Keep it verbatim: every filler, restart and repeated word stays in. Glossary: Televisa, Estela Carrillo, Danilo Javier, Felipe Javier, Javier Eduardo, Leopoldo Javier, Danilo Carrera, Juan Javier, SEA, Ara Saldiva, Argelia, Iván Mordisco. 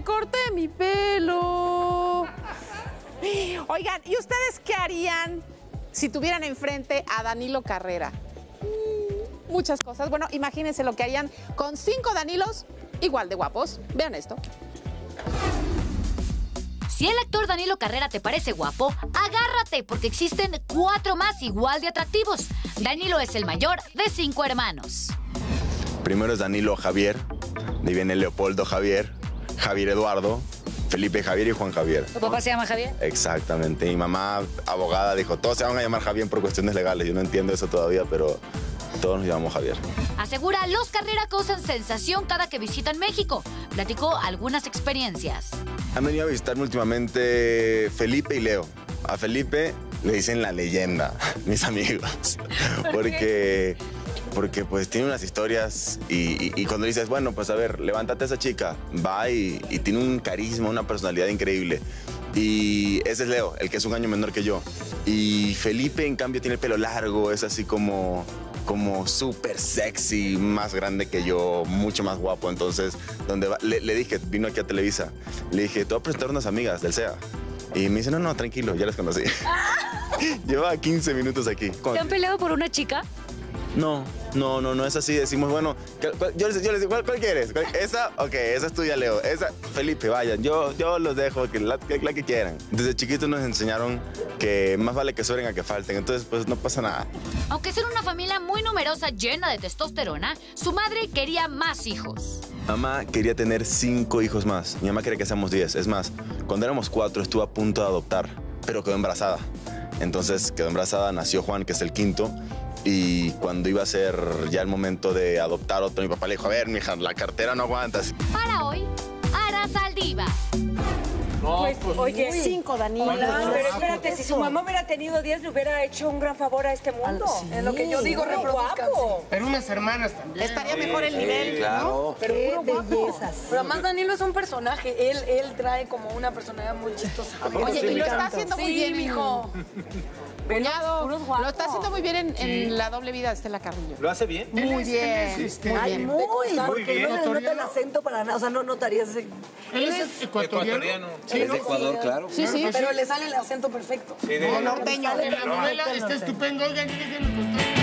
me corté mi pelo. Oigan, ¿y ustedes qué harían si tuvieran enfrente a Danilo Carrera? Muchas cosas. Bueno, imagínense lo que harían con cinco Danilos igual de guapos. Vean esto. Si el actor Danilo Carrera te parece guapo, agárrate, porque existen cuatro más igual de atractivos. Danilo es el mayor de cinco hermanos. Primero es Danilo Javier, de ahí viene Leopoldo Javier, Javier Eduardo, Felipe Javier y Juan Javier. ¿Tu papá se llama Javier? Exactamente. Mi mamá, abogada, dijo, todos se van a llamar Javier por cuestiones legales. Yo no entiendo eso todavía, pero todos nos llamamos Javier. Asegura, los Carrera causan sensación cada que visitan México. Platicó algunas experiencias. Han venido a visitarme últimamente Felipe y Leo. A Felipe le dicen la leyenda, mis amigos. ¿Por porque, porque pues tiene unas historias y, y, y cuando dices, bueno, pues a ver, levántate a esa chica, va y, y tiene un carisma, una personalidad increíble. Y ese es Leo, el que es un año menor que yo. Y Felipe, en cambio, tiene el pelo largo, es así como... como súper sexy, más grande que yo, mucho más guapo. Entonces, donde va, le, le dije, vino aquí a Televisa, le dije, te voy a presentar unas amigas del S E A. Y me dice, no, no, tranquilo, ya las conocí. Llevaba quince minutos aquí. ¿Te han peleado por una chica? No, no, no, no es así. Decimos, bueno, yo les, yo les digo, ¿cuál, cuál quieres? ¿Cuál? Esa, ok, esa es tuya, Leo. Esa, Felipe, vayan, yo, yo los dejo, que la, que, la que quieran. Desde chiquitos nos enseñaron que más vale que sobren a que falten, entonces pues no pasa nada. Aunque ser una familia muy numerosa, llena de testosterona, su madre quería más hijos. Mamá quería tener cinco hijos más. Mi mamá quería que seamos diez. Es más, cuando éramos cuatro estuvo a punto de adoptar, pero quedó embarazada. Entonces quedó embarazada, nació Juan, que es el quinto. Y cuando iba a ser ya el momento de adoptar otro, mi papá le dijo, a ver, mija, la cartera no aguantas. Para hoy, Ara Saldiva. No, pues, pues, oye, uy, cinco, Danilo. Hola, pero espérate, si su mamá hubiera tenido diez, le hubiera hecho un gran favor a este mundo. Sí, es lo que yo digo, sí, guapo. Pero unas hermanas también. Estaría sí, mejor el sí, nivel, claro. ¿No? Pero qué bellezas. Pero además Danilo es un personaje. Él, él trae como una personalidad muy chistosa. Oye, sí, y lo está haciendo muy sí, bien, hijo. Cuñado, lo está haciendo muy bien en, sí. en la doble vida de Estela Carrillo. ¿Lo hace bien? Muy bien. Muy bien. Ay, muy, muy porque bien. No le nota el acento para nada, o sea, no notarías ese... Él es ecuatoriano. Sí, es de Ecuador, sí, claro. Sí, sí. Pero le sale el acento perfecto. Sí, de... no, norteño. En la novela está estupendo. Oigan, déjenme contar.